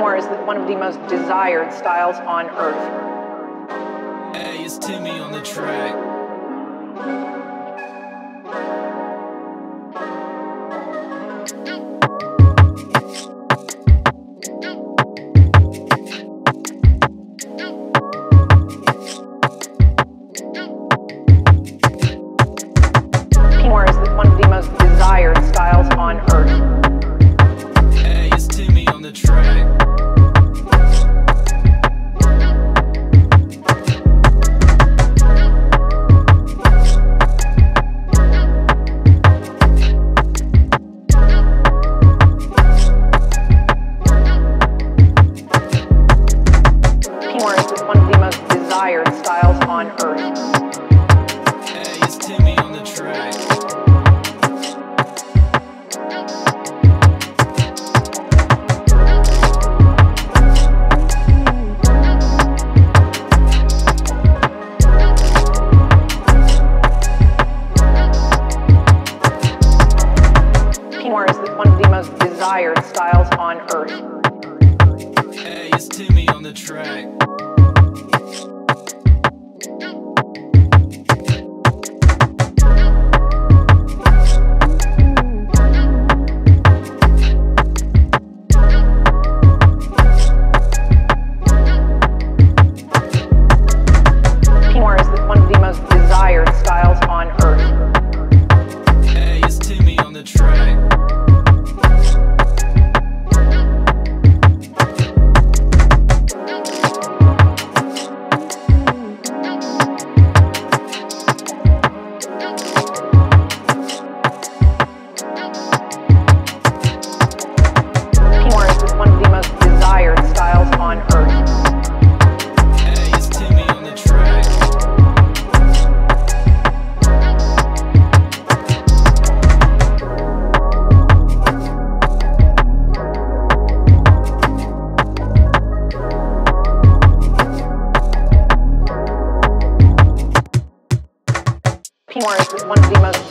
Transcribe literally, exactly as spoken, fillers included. anymore is one of the most desired styles on earth. Hey, it's Timmy on the track. Styles on earth. Hey, it's Timmy on the track. One of the most